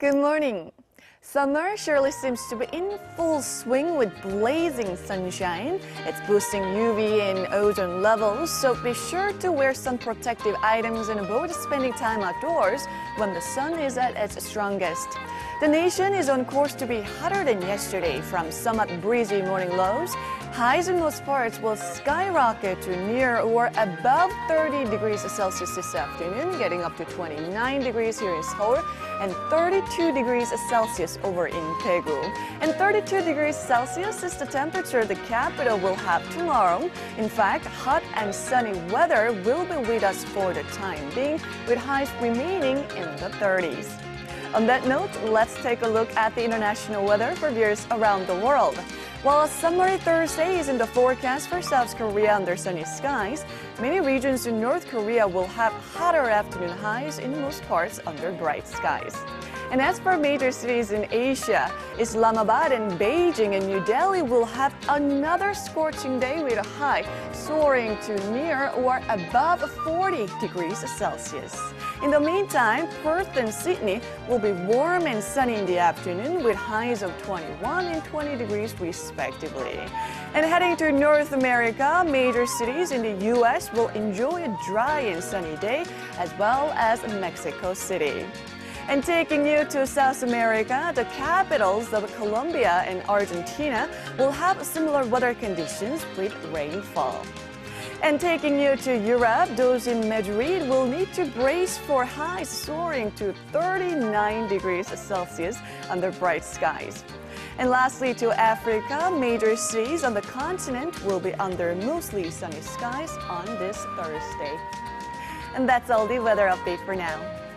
Good morning. Summer surely seems to be in full swing with blazing sunshine. It's boosting UV and ozone levels, so be sure to wear sun protective items and avoid spending time outdoors when the sun is at its strongest. The nation is on course to be hotter than yesterday from somewhat breezy morning lows. Highs in most parts will skyrocket to near or above 30 degrees Celsius this afternoon, getting up to 29 degrees here in Seoul and 32 degrees Celsius over in Daegu. And 32 degrees Celsius is the temperature the capital will have tomorrow. In fact, hot and sunny weather will be with us for the time being, with highs remaining in the 30s. On that note, let's take a look at the international weather for viewers around the world. While a summery Thursday is in the forecast for South Korea under sunny skies, many regions in North Korea will have hotter afternoon highs in most parts under bright skies. And as for major cities in Asia, Islamabad and Beijing and New Delhi will have another scorching day with a high soaring to near or above 40 degrees Celsius. In the meantime, Perth and Sydney will be warm and sunny in the afternoon with highs of 21 and 20 degrees respectively. And heading to North America, major cities in the U.S. will enjoy a dry and sunny day, as well as Mexico City. And taking you to South America, the capitals of Colombia and Argentina will have similar weather conditions with rainfall. And taking you to Europe, those in Madrid will need to brace for highs soaring to 39 degrees Celsius under bright skies. And lastly, to Africa, major cities on the continent will be under mostly sunny skies on this Thursday. And that's all the weather update for now.